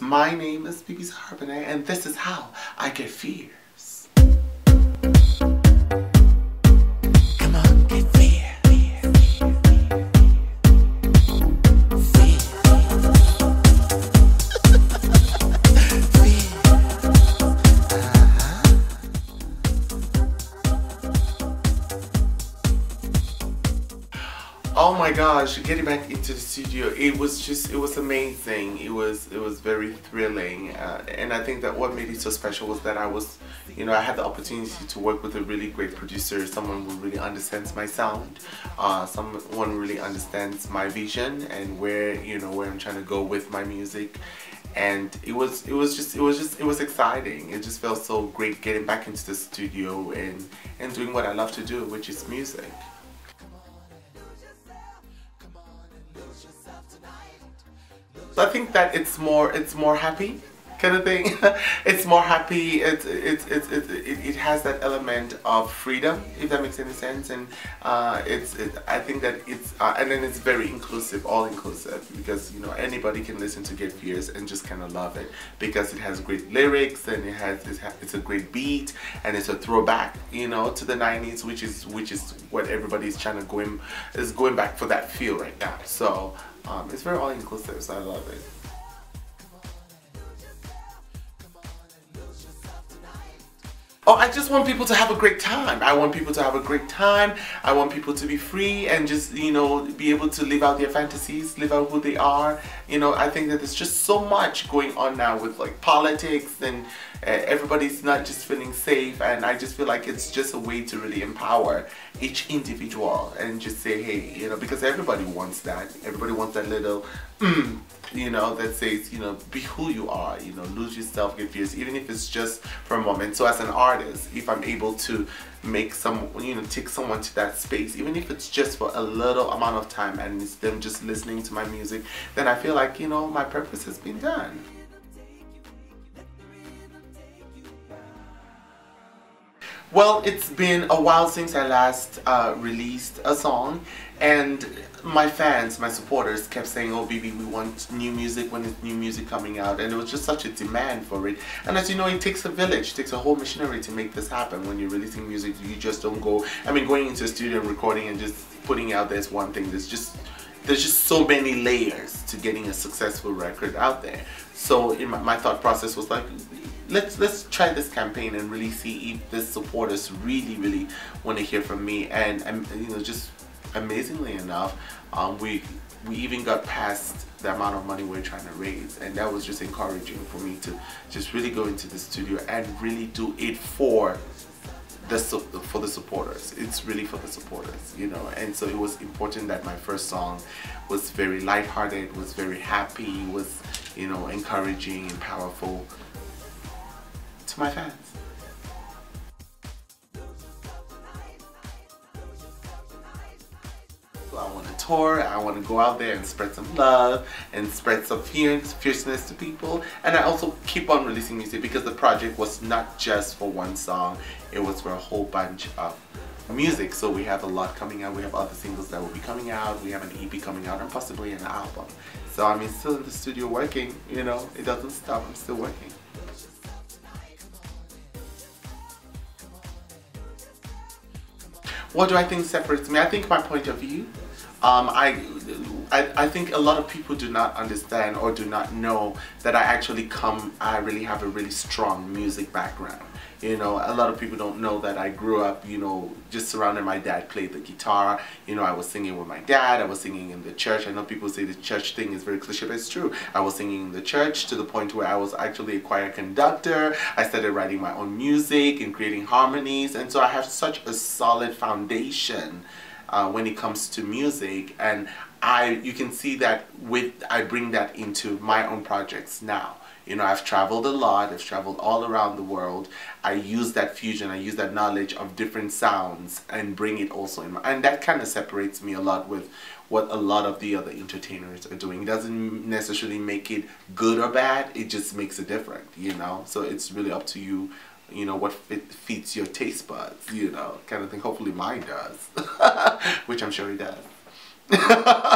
My name is Bebe Zahara Benet, and this is how I get fierce. Come on, get fierce. Oh my gosh, getting back into the studio, it was amazing. It was very thrilling, and I think that what made it so special was that I had the opportunity to work with a really great producer, someone who really understands my sound, someone who really understands my vision and where I'm trying to go with my music. And it was exciting. It just felt so great getting back into the studio and doing what I love to do, which is music. So I think that it's more happy kind of thing. It's more happy. It has that element of freedom, if that makes any sense. And I think that it's and then it's very inclusive, all inclusive, because anybody can listen to Get Fierce and just kind of love it, because it has great lyrics and it's a great beat, and it's a throwback, to the 90s, which is what everybody's trying to going back for, that feel right now. So. It's very all-inclusive, so I love it. Oh, I just want people to have a great time. I want people to have a great time. I want people to be free and just, be able to live out their fantasies, live out who they are. I think that there's just so much going on now with like politics, and everybody's not just feeling safe. And I just feel like it's just a way to really empower each individual and just say, hey, because everybody wants that. Everybody wants that little, that says, be who you are, lose yourself, get fierce, even if it's just for a moment. So as an artist, if I'm able to make take someone to that space, even if it's just for a little amount of time, and it's them just listening to my music, then I feel like, my purpose has been done. Well, it's been a while since I last released a song, and my fans, my supporters kept saying, oh, Bebe, we want new music, when is new music coming out? And it was just such a demand for it. And as you know, it takes a village, it takes a whole machinery to make this happen. When you're releasing music, you just don't go, going into a studio and recording and just putting out this one thing. There's just so many layers to getting a successful record out there. So my thought process was like, let's try this campaign and really see if the supporters really want to hear from me. And just amazingly enough, we even got past the amount of money we're trying to raise, and that was just encouraging for me to just really go into the studio and really do it for the supporters. It's really for the supporters, and so it was important that my first song was very lighthearted, was very happy, was encouraging and powerful to my fans. So I want to tour, I want to go out there and spread some love and spread some fierceness to people. And I also keep on releasing music, because the project was not just for one song, it was for a whole bunch of music. So we have a lot coming out, we have other singles that will be coming out, we have an EP coming out, and possibly an album. So I'm still in the studio working, it doesn't stop, I'm still working. What do I think separates me? I think my point of view. I think a lot of people do not understand or do not know that I really have a really strong music background. A lot of people don't know that I grew up, just surrounded. My dad played the guitar, I was singing with my dad, I was singing in the church. I know people say the church thing is very cliché, but it's true. I was singing in the church to the point where I was actually a choir conductor. I started writing my own music and creating harmonies, and so I have such a solid foundation when it comes to music, and you can see that I bring that into my own projects now. I've traveled a lot, I've traveled all around the world. I use that fusion, I use that knowledge of different sounds and bring it also in. And that kind of separates me a lot with what a lot of the other entertainers are doing. It doesn't necessarily make it good or bad, it just makes it different, So it's really up to you, what fits your taste buds, kind of thing. Hopefully mine does, which I'm sure it does.